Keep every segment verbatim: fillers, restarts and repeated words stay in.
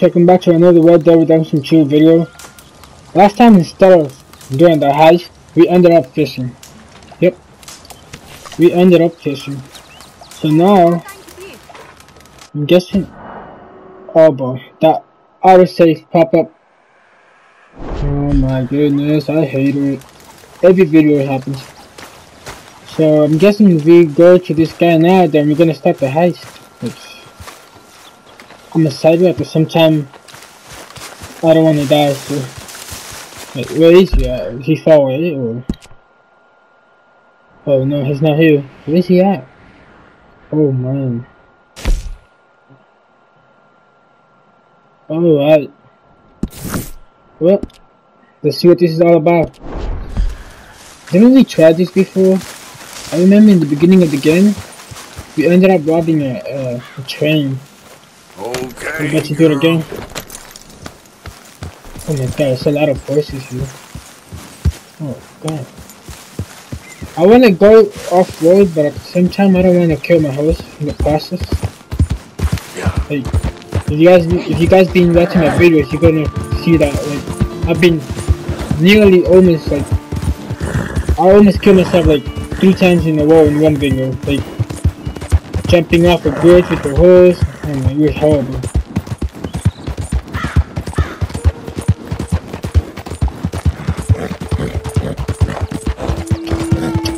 Welcome back to another Red Dead Redemption two video. Last time instead of doing the heist, we ended up fishing. Yep. We ended up fishing. So now, I'm guessing... Oh boy, that autosave pop-up. Oh my goodness, I hate it. Every video happens. So I'm guessing if we go to this guy now, then we're gonna start the heist. Oops. I'm excited because sometimes I don't want to die, so... Wait, where is he at? Is he far away or...? Oh no, he's not here. Where is he at? Oh man. Alright. Well, let's see what this is all about. Didn't we try this before? I remember in the beginning of the game, we ended up robbing a, a, a train. Okay, let's do it again. Oh my god, it's a lot of voices here. Oh god. I want to go off road, but at the same time, I don't want to kill my horse in the process. Yeah. Like, if you guys, if you guys been watching my videos, you're gonna see that like I've been nearly almost like I almost killed myself like three times in a row in one video, like jumping off a bridge with the horse. Oh my, it was horrible.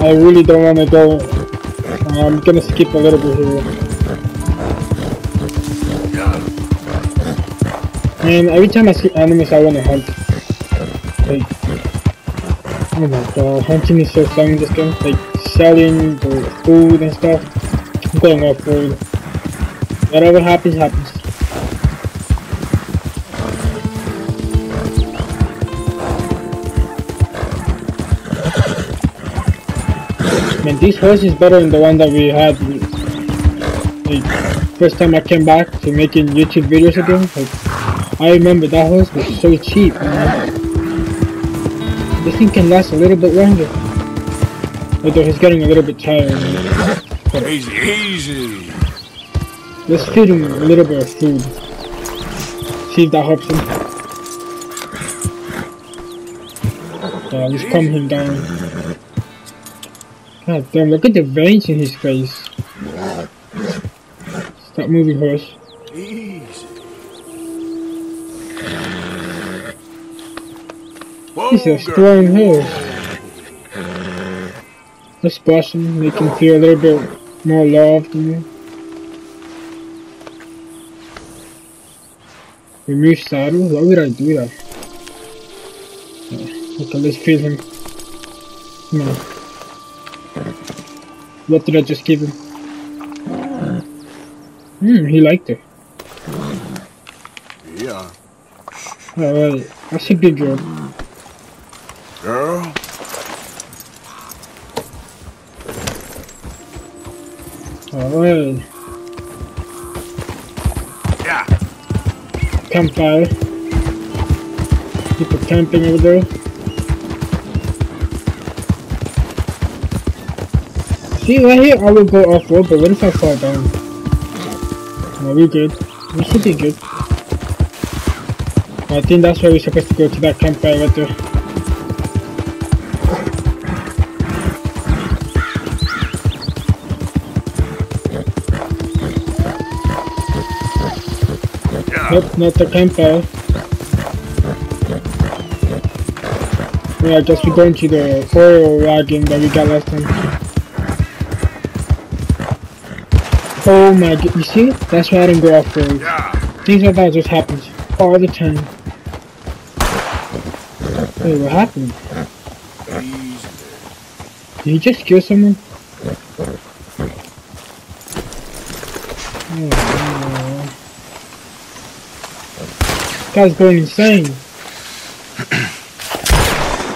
I really don't want to go. I'm gonna skip a little bit here. And every time I see animals, I want to hunt. Like, oh my god, hunting is so fun in this game. Like selling the food and stuff. I'm going off road. Whatever happens, happens. Man, this horse is better than the one that we had. Like, first time I came back to making YouTube videos again, like, I remember that horse was so cheap, man. This thing can last a little bit longer. Although he's getting a little bit tired. But easy, easy. Let's feed him a little bit of food. See if that helps him. Yeah, let's calm him down. God damn, look at the veins in his face. Stop moving, horse. He's a strong horse. Let's brush him, make him feel a little bit more loved, you know. Remove saddle? Why would I do that? Yeah. Okay, let's feed him. Come on. What did I just give him? Hmm, he liked it. Yeah. Alright, that's a good job. Girl? Alright. Campfire. People camping over there. See, right here I will go off road, but what if I fall down? No, we're good. We should be good. I think that's where we're supposed to go, to that campfire right there. Nope, not the campfire. Yeah, I guess we're going to the oil wagon that we got last time. Oh my god, you see? That's why I didn't go off road. Things like that just happens all the time. Wait, what happened? Did you just kill someone? Oh man. Guy's going insane.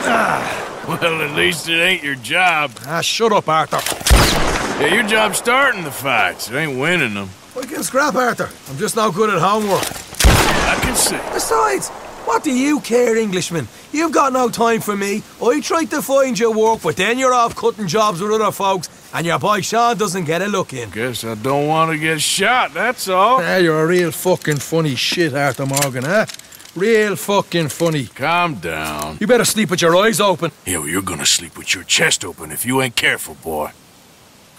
Ah, well, at least it ain't your job. Ah, shut up, Arthur. Yeah, your job's starting the fights. It ain't winning them. We can scrap, Arthur. I'm just not good at homework. I can see. Besides, what do you care, Englishman? You've got no time for me. I tried to find you work, but then you're off cutting jobs with other folks, and your boy Sean doesn't get a look in. Guess I don't want to get shot, that's all. Yeah, you're a real fucking funny shit, Arthur Morgan, huh? Real fucking funny. Calm down. You better sleep with your eyes open. Yeah, well, you're gonna sleep with your chest open if you ain't careful, boy.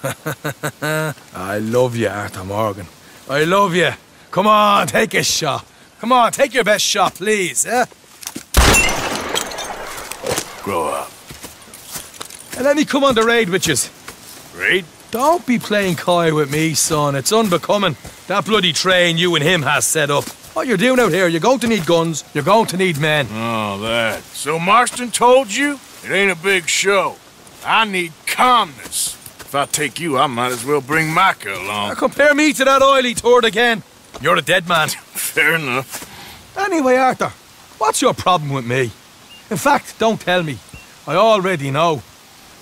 I love you, Arthur Morgan. I love you. Come on, take a shot. Come on, take your best shot, please, eh? Grow up. And let me come on the raid with yous. Raid? Don't be playing coy with me, son. It's unbecoming. That bloody train you and him has set up. What you're doing out here, you're going to need guns, you're going to need men. Oh, that. So Marston told you? It ain't a big show. I need calmness. If I take you, I might as well bring Micah along. Now compare me to that oily turd again. You're a dead man. Fair enough. Anyway, Arthur, what's your problem with me? In fact, don't tell me. I already know.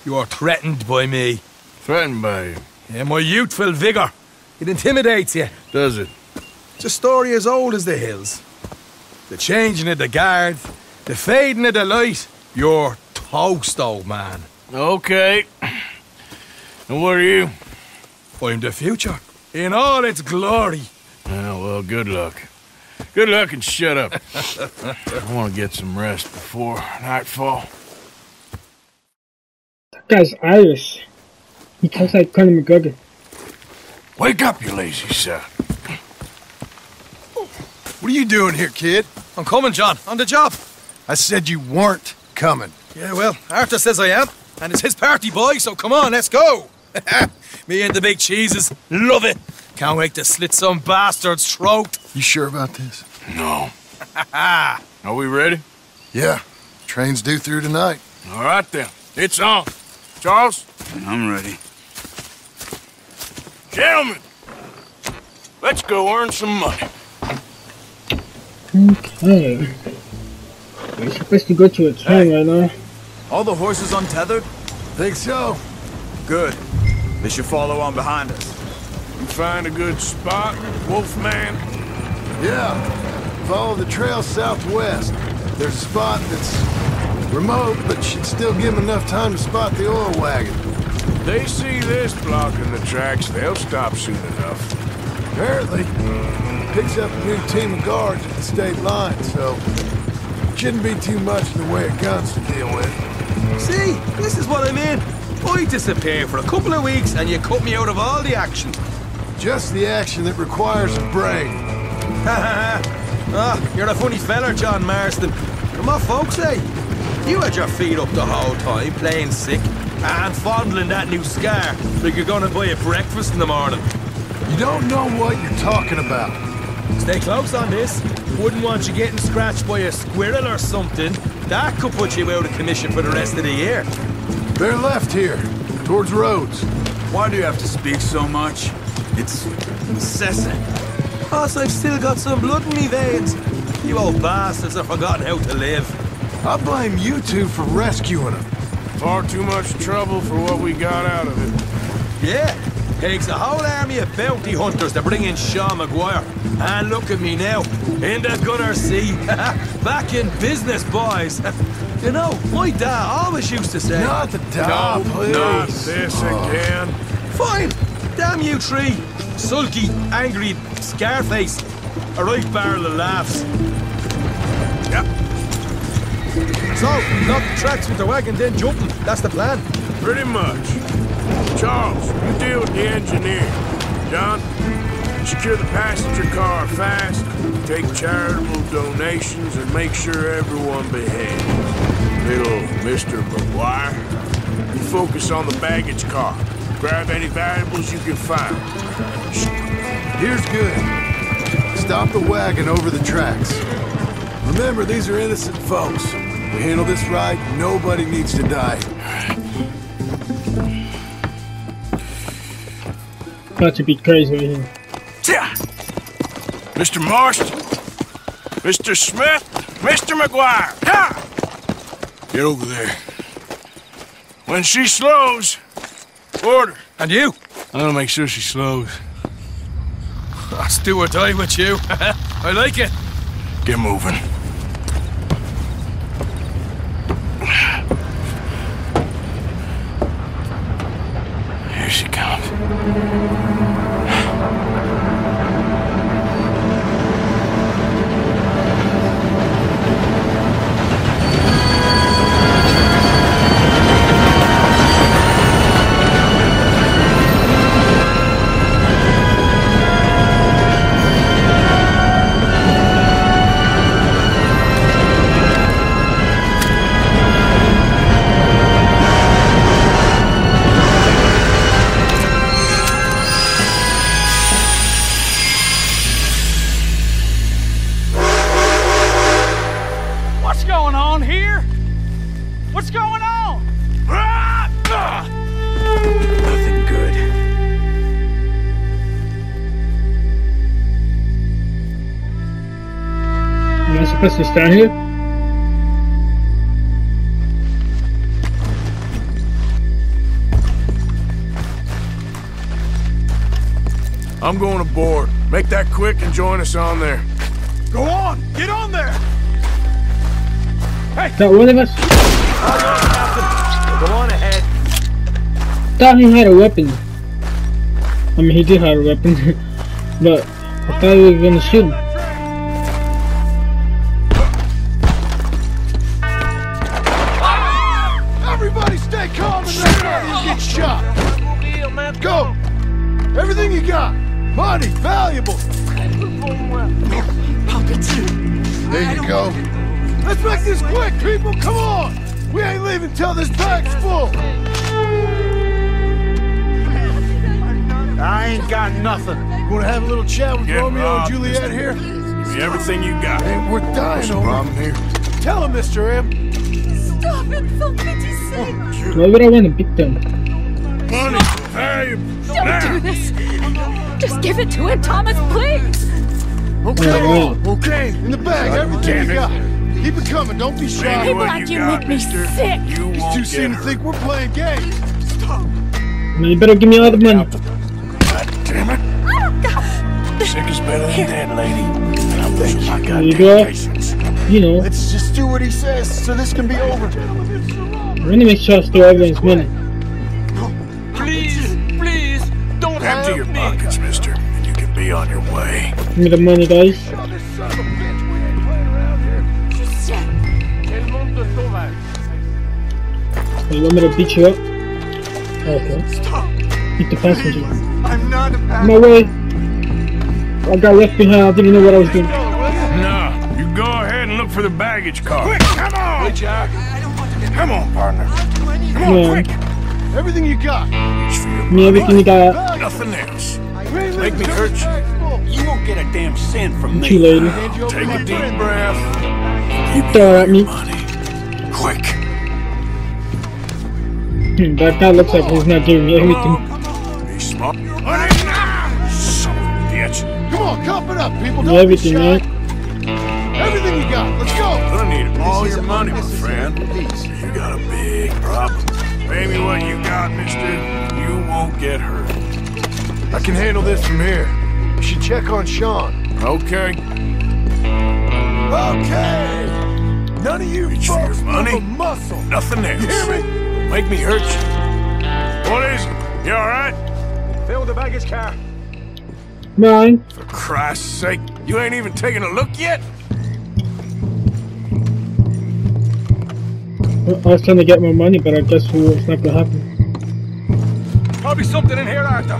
You are threatened by me. Threatened by you? Yeah, my youthful vigour. It intimidates you. Does it? It's a story as old as the hills. The changing of the guard, the fading of the light. You're toast, old man. Okay. And what are you? I'm the future. In all its glory. Oh, well, good luck. Good luck and shut up. I want to get some rest before nightfall. That guy's Irish. He talks like Conor McGregor. Wake up, you lazy son. What are you doing here, kid? I'm coming, John. On the job. I said you weren't coming. Yeah, well, Arthur says I am. And it's his party, boy, so come on, let's go. Me and the big cheeses. Love it. Can't wait to slit some bastard's throat. You sure about this? No. Are we ready? Yeah. Train's due through tonight. All right, then. It's on. Charles? I'm ready. Gentlemen, let's go earn some money. Okay. We're supposed to go to a train hey. right now. All the horses untethered? Think so. Good. They should follow on behind us. You find a good spot, Wolfman? Yeah. Follow the trail southwest. There's a spot that's remote, but should still give them enough time to spot the oil wagon. If they see this blocking the tracks, they'll stop soon enough. Apparently. Picks up a new team of guards at the state line, so shouldn't be too much in the way of guns to deal with. See, this is what I mean. I disappear for a couple of weeks and you cut me out of all the action. Just the action that requires a brain. Ha ha ha. You're a funny fella, John Marston. Come on, folks, eh? You had your feet up the whole time, playing sick, and fondling that new scar like you're gonna buy a breakfast in the morning. You don't know what you're talking about. Stay close on this. Wouldn't want you getting scratched by a squirrel or something. That could put you out of commission for the rest of the year. They're left here, towards Rhodes. Why do you have to speak so much? It's incessant. Plus, I've still got some blood in me veins. You old bastards have forgotten how to live. I blame you two for rescuing them. Far too much trouble for what we got out of it. Yeah, takes a whole army of bounty hunters to bring in Shaw Maguire. And look at me now, in the Gunner Sea. Back in business, boys. You know, my dad always used to say... Not the dad, no, please. Not this oh. again. Fine. Damn you three. Sulky, angry, Scarface. A right barrel of laughs. Yep. So, knock the tracks with the wagon, then jumping. That's the plan. Pretty much. Charles, you deal with the engineer. John? Secure the passenger car fast, take charitable donations, and make sure everyone behaves. Little Mister Maguire, you focus on the baggage car. Grab any valuables you can find. Here's good. Stop the wagon over the tracks. Remember, these are innocent folks. We handle this right, nobody needs to die. Got to be crazy right here. Mister Marston, Mister Smith, Mister Maguire. Ha! Get over there. When she slows, order. And you? I'm gonna make sure she slows. Let's do or die with you. I like it. Get moving. Here she comes. Supposed to stand here? I'm going aboard. Make that quick and join us on there. Go on! Get on there! Hey! Is that one of us? Go on ahead. I thought he had a weapon. I mean, he did have a weapon. But I thought we were gonna shoot him. Until this bag's full! I ain't got nothing. Wanna have a little chat with Get Romeo up, and Juliet here? Give me everything you got. Hey, we're dying over here. Tell him, Mister M. Stop it, for pity's sake. Why would I want to beat them? Money, valuables. Don't now. do this. Just give it to him, Thomas, please. Okay, oh, oh. okay. In the bag, God, everything you got. Keep it coming, don't be shy. Hey, Black, you, you make me mister. sick. You These two seem to think we're playing games. Stop. No, you better give me all the money. God damn it. Oh, God. Sick is better than dead, lady. And I think I got patience. You know. Let's just do what he says so this can be over. We're gonna make sure I steal everyone's money. Please, please, don't help Empty your me. pockets, mister, and you can be on your way. Give me the money, guys. You want me to beat you up? Okay. Stop. Beat the passenger. Please. I'm not a passenger. No way. I got left behind. I didn't know what I was doing. No, you go ahead and look for the baggage car. Quick, come on! Wait, Jack. I don't want to get come on, partner. Come on, yeah. quick. Everything you got. Me, everything you got. Nothing else. Make me hurt you. You won't get a damn cent from me. Too late. Take a deep breath. You throw at me. Money. Quick. That guy looks like he's not doing anything. Come on, cup it up, people. Don't everything, man. Everything you got. Let's go. I'm gonna need all your money, my friend. You got a big problem. Baby, what you got, mister? You won't get hurt. I can handle this from here. You should check on Sean. Okay. Okay. None of you folks move a muscle. Nothing else. You hear me? Make me hurt you. What is it? You alright? Fill the baggage car. Mine. For Christ's sake, you ain't even taking a look yet? I was trying to get my money, but I guess it's not gonna happen. Probably something in here, Arthur.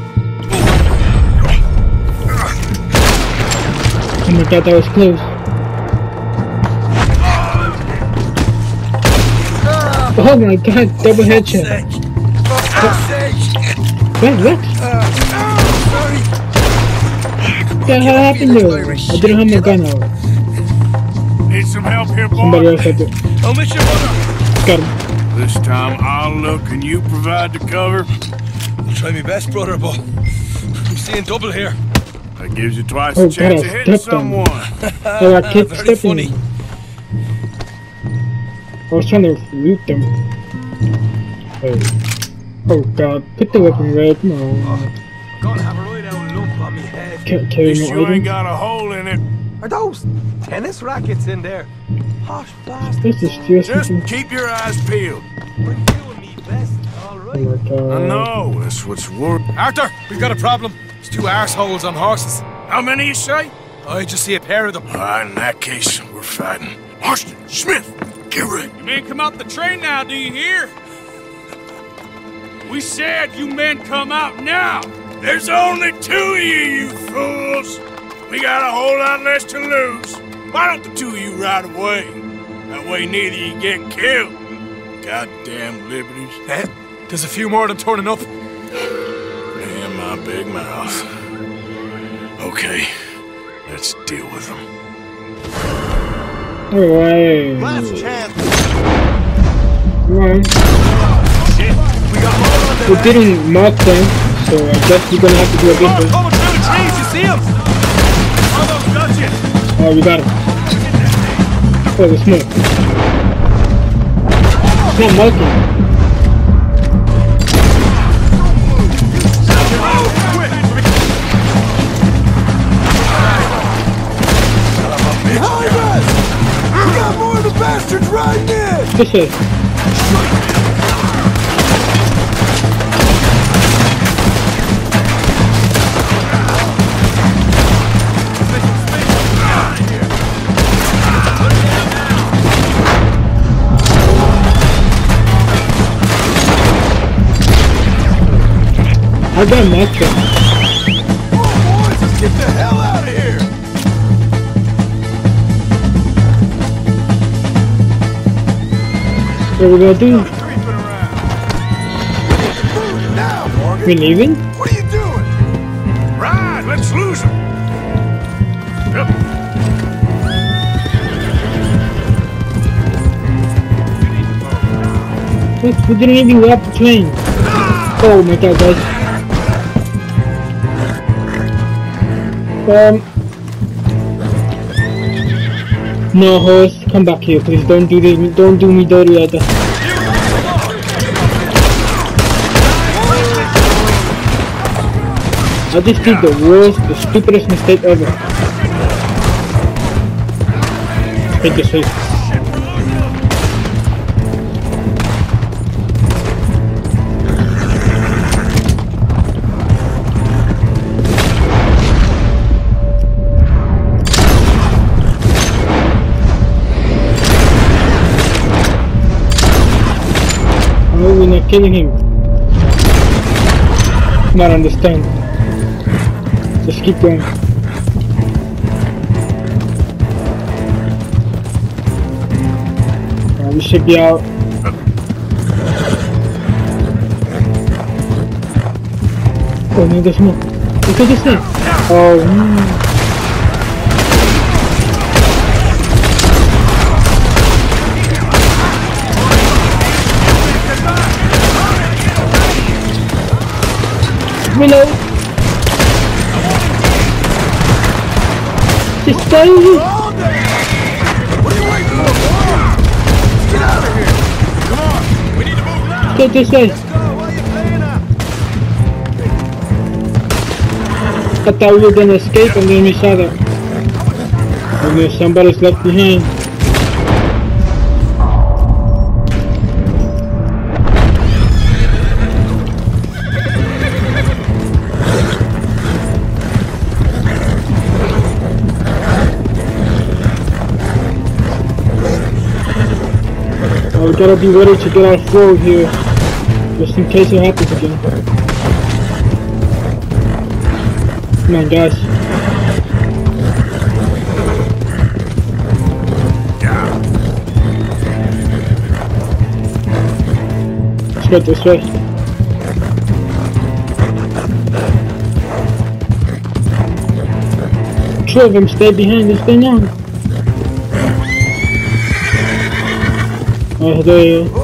Oh my God, that was close. Oh my God, double headshot. Wait, what? What the hell happened to her? I didn't have my gun out. Need some help here, boy. Somebody else had it. Got him. This time I'll look and you provide the cover. I'll try my best, brother, but I'm seeing double here. That gives you twice oh, a chance God, to hit someone. So I kept Very stepping. funny. I was trying to loot them. Oh, oh God! Put the weapon red. No. Can't carry no item. Ain't got a hole in it. Are those tennis rackets in there? This is just. Just keep your eyes peeled. We're doing me best, all right. I know, that's what's worth. Arthur, we've got a problem. There's two arseholes on horses. How many, you say? I just see a pair of them. Ah, in that case, we're fighting. Marston, Smith, get ready. You men come out the train now, do you hear? We said you men come out now. There's only two of you, you fools. We got a whole lot less to lose. Why don't the two of you ride away? That way neither you get killed. Goddamn liberties. That, there's a few more than turning up. Damn my big mouth. Okay, let's deal with them. Right. Last chance. Right. Oh, shit. We got more. We didn't mark them, so I guess you're gonna have to do a good one. Oh, we got him. Oh, the smoke. It's not marking. Bastards right in! This is. I got Micah. Oh boys, let's get the hell out of here! What are we gonna do? Now, we leaving? What are you doing? Ride, let's lose him. Yep. Look, we didn't even grab the plane. Oh my god, guys. Um. No horse. Come back here, please. Don't do this. Don't do me dirty either. I just did the worst, the stupidest mistake ever. Take this hit. Killing him. Not understand. Just keep going. Uh, we should be out. Oh no, there's more. Look at this thing. Oh no. Reload! Just stay here! What are you waiting for? Get out of here! Come on! We need to move now! Get this way! I thought we were gonna escape and then we saw that. And then somebody's left behind. We gotta be ready to get our throw here, just in case it happens again. Come on, guys. Let's go this way. Two of them stay behind this thing now. Oh, there you go.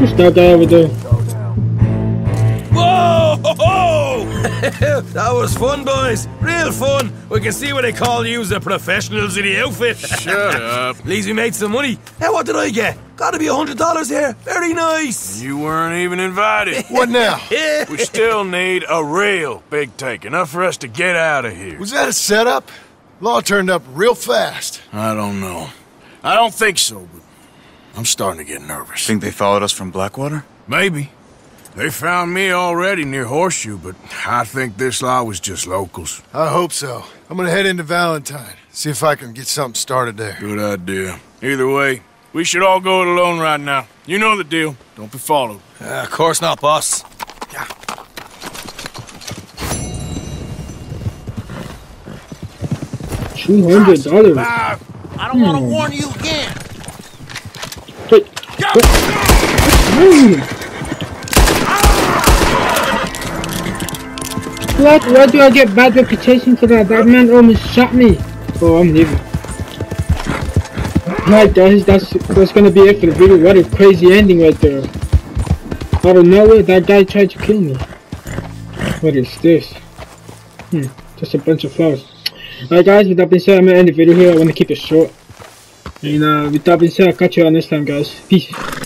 What's that guy over there? Whoa! Ho, ho! That was fun, boys. Real fun. We can see what they call you the professionals in the outfit. Shut up. At least we made some money. Now, what did I get? Gotta be a hundred dollars here. Very nice. You weren't even invited. What now? We still need a real big take. Enough for us to get out of here. Was that a setup? Law turned up real fast. I don't know. I don't think so, but I'm starting to get nervous. Think they followed us from Blackwater? Maybe. They found me already near Horseshoe, but I think this lot was just locals. I hope so. I'm gonna head into Valentine, see if I can get something started there. Good idea. Either way, we should all go it alone right now. You know the deal. Don't be followed. Uh, of course not, boss. Yeah. two hundred dollars. I don't want to hmm. warn you again. Wait. Wait. What? Why do I get bad reputation for that? That man almost shot me. Oh, I'm leaving. Right guys, that's that's gonna be it for the video. What a crazy ending right there. Out of nowhere, that guy tried to kill me. What is this? Hmm, just a bunch of flowers. Alright guys, with that being said, I'm gonna end the video here. I wanna keep it short. And uh, with that being said, I'll catch you all next time guys. Peace.